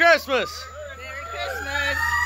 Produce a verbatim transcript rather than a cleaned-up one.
Christmas! Merry Christmas!